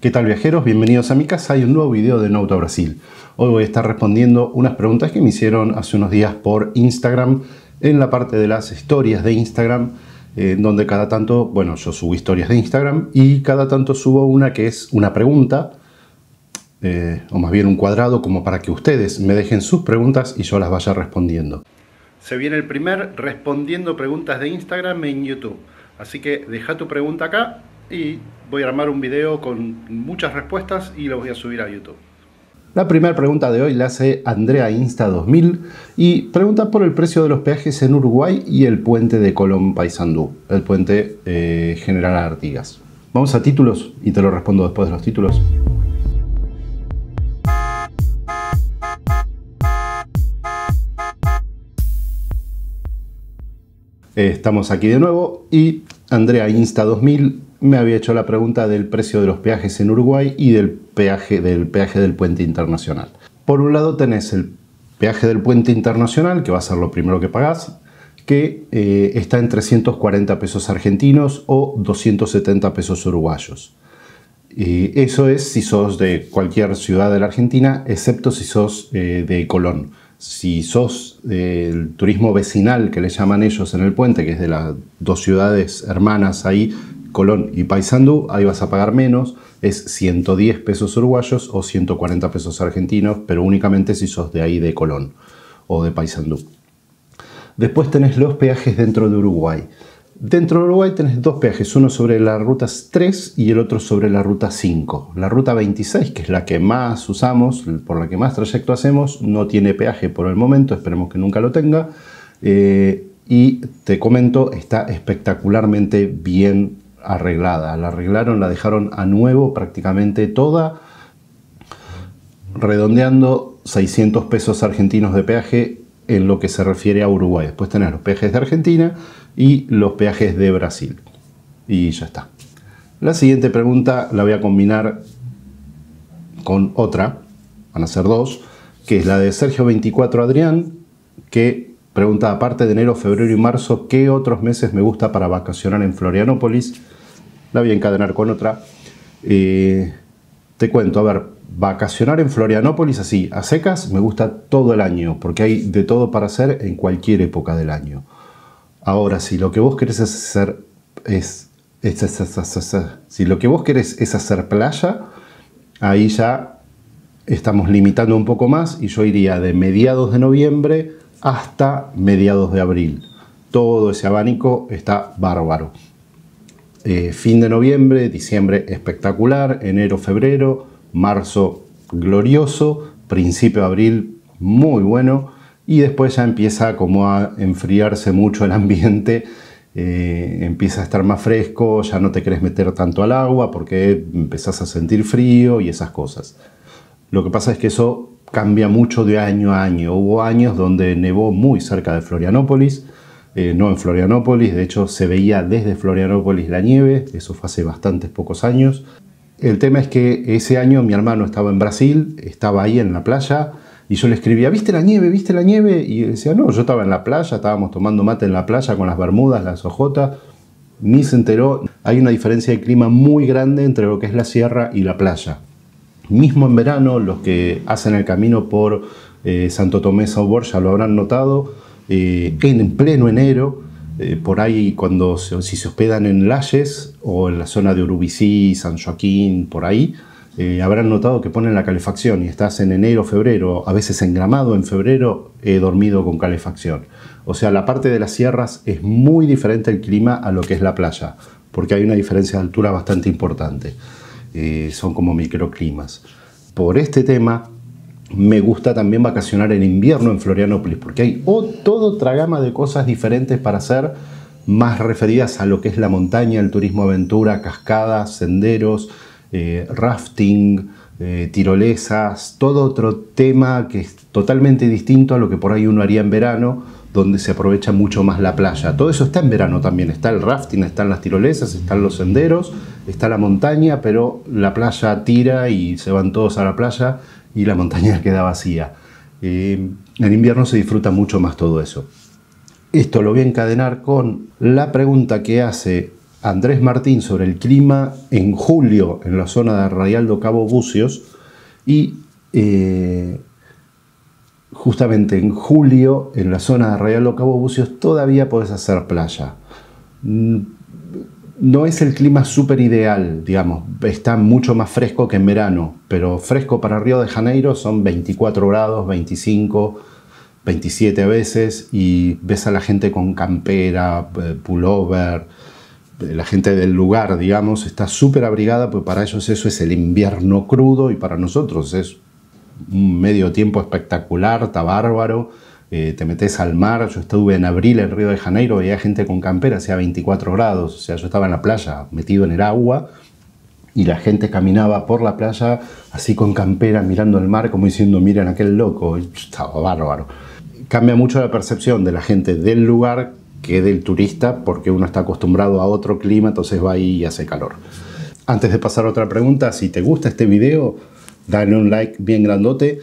¿Qué tal, viajeros? Bienvenidos a mi casa y un nuevo video de En Auto a Brasil. Hoy voy a estar respondiendo unas preguntas que me hicieron hace unos días por Instagram, en la parte de las historias de Instagram, donde cada tanto, bueno, yo subo historias de Instagram y cada tanto subo una que es una pregunta, o más bien un cuadrado, como para que ustedes me dejen sus preguntas y yo las vaya respondiendo. Se viene el primer respondiendo preguntas de Instagram en YouTube, así que deja tu pregunta acá y voy a armar un video con muchas respuestas y lo voy a subir a YouTube. La primera pregunta de hoy la hace Andrea Insta 2000 y pregunta por el precio de los peajes en Uruguay y el puente de Colón Paysandú, el puente General Artigas. Vamos a títulos y te lo respondo después de los títulos. Estamos aquí de nuevo y Andrea Insta 2000 me había hecho la pregunta del precio de los peajes en Uruguay y del peaje del puente internacional. Por un lado tenés el peaje del puente internacional, que va a ser lo primero que pagás, que está en 340 pesos argentinos o 270 pesos uruguayos. Y eso es si sos de cualquier ciudad de la Argentina, excepto si sos de Colón. Si sos del turismo vecinal, que le llaman ellos en el puente, que es de las dos ciudades hermanas ahí, Colón y Paysandú, ahí vas a pagar menos, es 110 pesos uruguayos o 140 pesos argentinos, pero únicamente si sos de ahí de Colón o de Paysandú. Después tenés los peajes dentro de Uruguay. Dentro de Uruguay tenés dos peajes, uno sobre la ruta 3 y el otro sobre la ruta 5. La ruta 26, que es la que más usamos, por la que más trayecto hacemos, no tiene peaje por el momento, esperemos que nunca lo tenga. Y te comento, está espectacularmente bien arreglada. La arreglaron, la dejaron a nuevo prácticamente toda, redondeando 600 pesos argentinos de peaje en lo que se refiere a Uruguay. Después tenés los peajes de Argentina y los peajes de Brasil. Y ya está. La siguiente pregunta la voy a combinar con otra, van a ser dos, que es la de Sergio24Adrián, que pregunta, aparte de enero, febrero y marzo, ¿qué otros meses me gusta para vacacionar en Florianópolis? La voy a encadenar con otra. Te cuento, a ver, vacacionar en Florianópolis así, a secas, me gusta todo el año, porque hay de todo para hacer en cualquier época del año. Ahora, si lo que vos querés hacer es hacer playa, ahí ya estamos limitando un poco más y yo iría de mediados de noviembre hasta mediados de abril. Todo ese abanico está bárbaro. Fin de noviembre, diciembre espectacular, enero, febrero, marzo glorioso, principio de abril muy bueno. Y después ya empieza como a enfriarse mucho el ambiente, empieza a estar más fresco, ya no te querés meter tanto al agua porque empezás a sentir frío y esas cosas. Lo que pasa es que eso cambia mucho de año a año. Hubo años donde nevó muy cerca de Florianópolis, no en Florianópolis, de hecho se veía desde Florianópolis la nieve, eso fue hace bastantes pocos años. El tema es que ese año mi hermano estaba en Brasil, estaba ahí en la playa, y yo le escribía, ¿viste la nieve? ¿Viste la nieve? Y decía, no, yo estaba en la playa, estábamos tomando mate en la playa con las bermudas, las ojotas. Ni se enteró. Hay una diferencia de clima muy grande entre lo que es la sierra y la playa. Mismo en verano, los que hacen el camino por Santo Tomé Saubor ya lo habrán notado. En pleno enero, por ahí cuando si se hospedan en Lalles o en la zona de Urubici, San Joaquín, por ahí, habrán notado que ponen la calefacción y estás en enero, febrero, a veces en Gramado, en febrero he dormido con calefacción. O sea, la parte de las sierras es muy diferente el clima a lo que es la playa, porque hay una diferencia de altura bastante importante. Son como microclimas. Por este tema, me gusta también vacacionar en invierno en Florianópolis, porque hay toda otra gama de cosas diferentes para hacer, más referidas a lo que es la montaña, el turismo aventura, cascadas, senderos, rafting, tirolesas, todo otro tema que es totalmente distinto a lo que por ahí uno haría en verano, donde se aprovecha mucho más la playa. Todo eso está en verano también, está el rafting, están las tirolesas, están los senderos, está la montaña, pero la playa tira y se van todos a la playa y la montaña queda vacía. En invierno se disfruta mucho más todo eso. Esto lo voy a encadenar con la pregunta que hace Andrés Martín sobre el clima en julio en la zona de Raialdo Cabo Bucios, y justamente en julio en la zona de Raialdo Cabo Bucios todavía podés hacer playa. No es el clima súper ideal, digamos, está mucho más fresco que en verano, pero fresco para Río de Janeiro son 24 grados, 25, 27 a veces, y ves a la gente con campera, pullover, la gente del lugar, digamos, está súper abrigada, porque para ellos eso es el invierno crudo y para nosotros es un medio tiempo espectacular, está bárbaro. Te metes al mar. Yo estuve en abril en Río de Janeiro, veía gente con campera, hacía 24 grados, o sea, yo estaba en la playa, metido en el agua, y la gente caminaba por la playa así con campera, mirando el mar, como diciendo, miren aquel loco, estaba bárbaro. Cambia mucho la percepción de la gente del lugar que del turista, porque uno está acostumbrado a otro clima, entonces va ahí y hace calor. Antes de pasar a otra pregunta, si te gusta este video, dale un like bien grandote.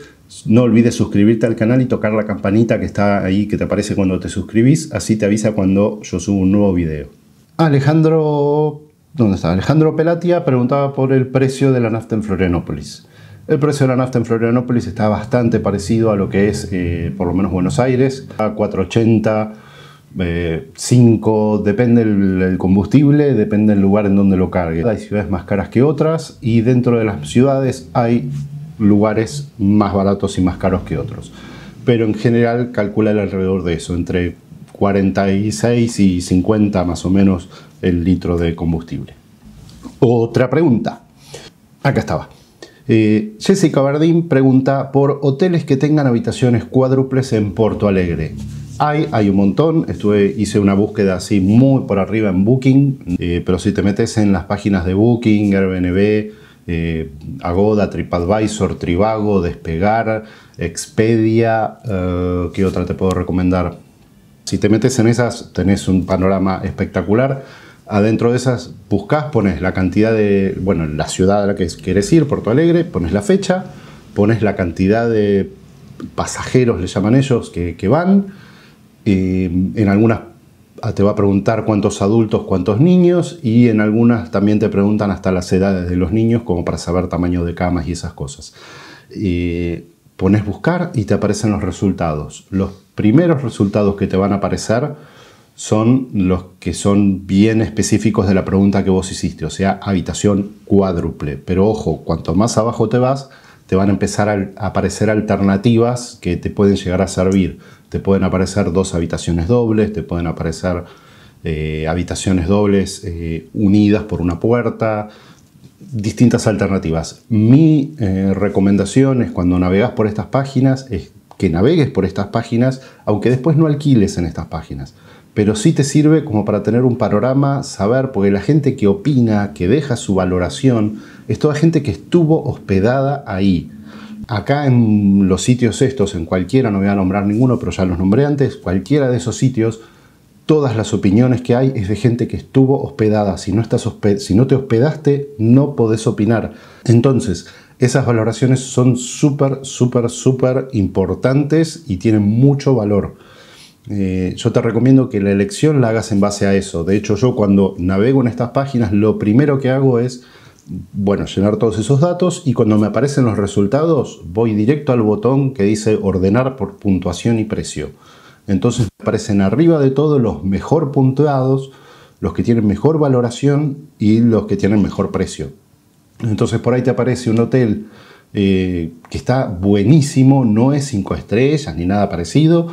No olvides suscribirte al canal y tocar la campanita que está ahí, que te aparece cuando te suscribís. Así te avisa cuando yo subo un nuevo video. Alejandro... ¿dónde está? Alejandro Pelatia preguntaba por el precio de la nafta en Florianópolis. El precio de la nafta en Florianópolis está bastante parecido a lo que es, por lo menos, Buenos Aires. A 4.80, 5, depende el combustible, depende el lugar en donde lo cargue. Hay ciudades más caras que otras y dentro de las ciudades hay... lugares más baratos y más caros que otros, pero en general calcula alrededor de eso, entre 46 y 50 más o menos el litro de combustible. Otra pregunta, acá estaba. Jessica Bardín pregunta por hoteles que tengan habitaciones cuádruples en Porto Alegre. Hay un montón. Hice una búsqueda así muy por arriba en Booking, pero si te metes en las páginas de Booking, Airbnb, Agoda, TripAdvisor, Tribago, Despegar, Expedia, ¿qué otra te puedo recomendar? Si te metes en esas tenés un panorama espectacular. Adentro de esas buscas, pones la cantidad de, bueno, la ciudad a la que quieres ir, Porto Alegre, pones la fecha, pones la cantidad de pasajeros, le llaman ellos, que van. En algunas te va a preguntar cuántos adultos, cuántos niños, y en algunas también te preguntan hasta las edades de los niños, como para saber tamaño de camas y esas cosas. Pones buscar y te aparecen los resultados. Los primeros resultados que te van a aparecer son los que son bien específicos de la pregunta que vos hiciste, o sea, habitación cuádruple. Pero ojo, cuanto más abajo te vas, te van a empezar a aparecer alternativas que te pueden llegar a servir. Te pueden aparecer dos habitaciones dobles, te pueden aparecer habitaciones dobles unidas por una puerta, distintas alternativas. Mi recomendación es, cuando navegas por estas páginas, es que navegues por estas páginas, aunque después no alquiles en estas páginas. Pero sí te sirve como para tener un panorama, saber, porque la gente que opina, que deja su valoración, es toda gente que estuvo hospedada ahí. Acá en los sitios estos, en cualquiera, no voy a nombrar ninguno, pero ya los nombré antes, cualquiera de esos sitios, todas las opiniones que hay es de gente que estuvo hospedada. Si no te hospedaste, no podés opinar. Entonces, esas valoraciones son súper importantes y tienen mucho valor. Yo te recomiendo que la elección la hagas en base a eso. De hecho, yo cuando navego en estas páginas, lo primero que hago es, bueno, llenar todos esos datos, y cuando me aparecen los resultados voy directo al botón que dice ordenar por puntuación y precio. Entonces me aparecen arriba de todo los mejor puntuados, los que tienen mejor valoración y los que tienen mejor precio. Entonces por ahí te aparece un hotel que está buenísimo, no es 5 estrellas ni nada parecido,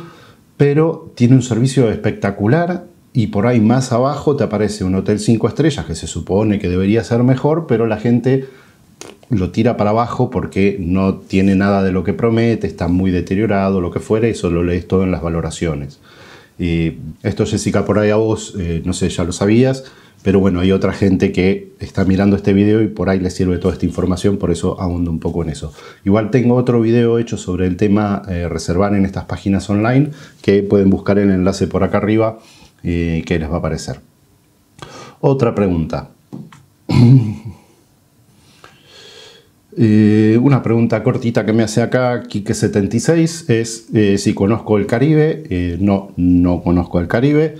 pero tiene un servicio espectacular. Y por ahí más abajo te aparece un hotel 5 estrellas que se supone que debería ser mejor, pero la gente lo tira para abajo porque no tiene nada de lo que promete, está muy deteriorado, lo que fuera, y solo lees todo en las valoraciones. Y esto, Jessica, por ahí a vos, no sé, ya lo sabías, pero bueno, hay otra gente que está mirando este video y por ahí le sirve toda esta información, por eso ahondo un poco en eso. Igual tengo otro video hecho sobre el tema reservar en estas páginas online, que pueden buscar el enlace por acá arriba, que les va a aparecer. Otra pregunta. Una pregunta cortita que me hace acá Kike76 es si conozco el Caribe. No, no conozco el Caribe.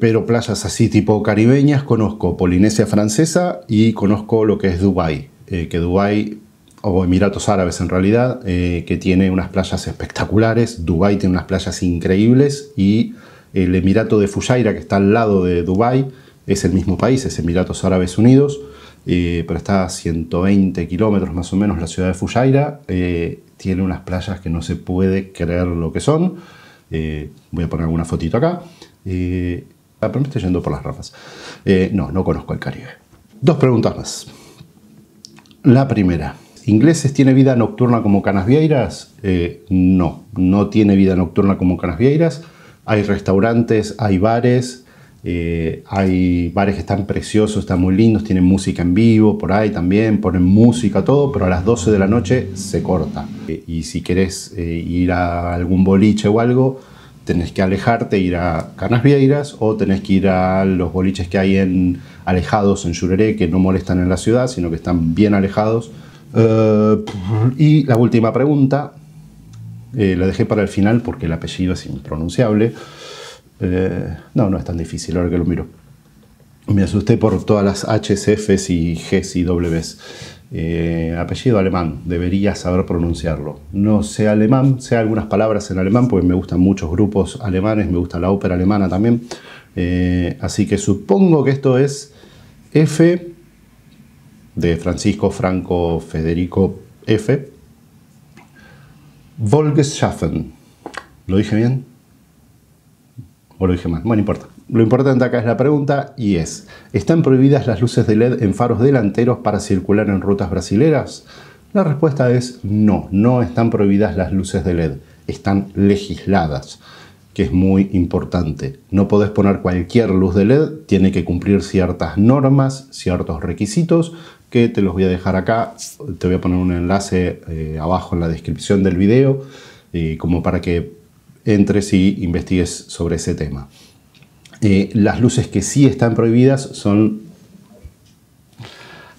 pero playas así tipo caribeñas, conozco Polinesia Francesa y conozco lo que es Dubái, que Dubái, o Emiratos Árabes en realidad, que tiene unas playas espectaculares. Dubái tiene unas playas increíbles, y el Emirato de Fujaira, que está al lado de Dubái, es el mismo país, es Emiratos Árabes Unidos, pero está a 120 kilómetros más o menos la ciudad de Fujaira. Tiene unas playas que no se puede creer lo que son. Voy a poner alguna fotito acá. Pero me estoy yendo por las rafas. No conozco el Caribe. Dos preguntas más. La primera. ¿Ingleses tiene vida nocturna como Canas Vieiras? No tiene vida nocturna como Canas Vieiras. Hay restaurantes, hay bares. Hay bares que están preciosos, están muy lindos, tienen música en vivo, por ahí también ponen música, todo, pero a las 12 de la noche se corta. Y si querés ir a algún boliche o algo, tenés que alejarte, ir a Canas Vieiras, o tenés que ir a los boliches que hay alejados en Jureré, que no molestan en la ciudad, sino que están bien alejados. Y la última pregunta, la dejé para el final porque el apellido es impronunciable. No es tan difícil, ahora que lo miro. Me asusté por todas las H's, F's y G's y W's. Apellido alemán, debería saber pronunciarlo. No sé alemán, sé algunas palabras en alemán porque me gustan muchos grupos alemanes, me gusta la ópera alemana también. Así que supongo que esto es F de Francisco, Franco, Federico, F. Volksschaffen. ¿Lo dije bien? ¿O lo dije mal? Bueno, no importa. Lo importante acá es la pregunta, y es: ¿están prohibidas las luces de LED en faros delanteros para circular en rutas brasileras? La respuesta es no. No están prohibidas las luces de LED. Están legisladas, que es muy importante. No podés poner cualquier luz de LED. Tiene que cumplir ciertas normas, ciertos requisitos, que te los voy a dejar acá. Te voy a poner un enlace abajo en la descripción del video, como para que entres y investigues sobre ese tema. Las luces que sí están prohibidas son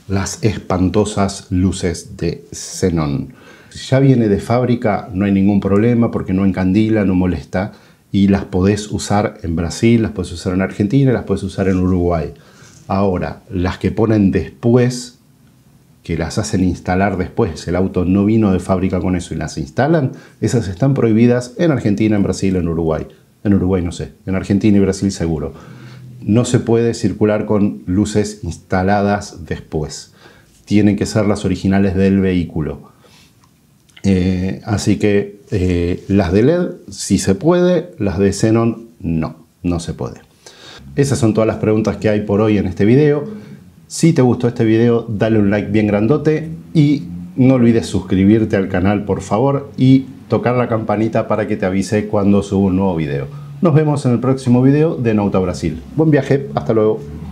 las espantosas luces de Xenon. Si ya viene de fábrica, no hay ningún problema porque no encandila, no molesta, y las podés usar en Brasil, las podés usar en Argentina, las podés usar en Uruguay. Ahora, las que ponen después, que las hacen instalar después, el auto no vino de fábrica con eso y las instalan, esas están prohibidas en Argentina, en Brasil, en Uruguay. En Uruguay no sé, en Argentina y Brasil seguro. No se puede circular con luces instaladas después. Tienen que ser las originales del vehículo. Así que las de LED sí se puede, las de Xenon no se puede. Esas son todas las preguntas que hay por hoy en este video. Si te gustó este video, dale un like bien grandote y no olvides suscribirte al canal, por favor, y tocar la campanita para que te avise cuando subo un nuevo video. Nos vemos en el próximo video de En Auto a Brasil. Buen viaje, hasta luego.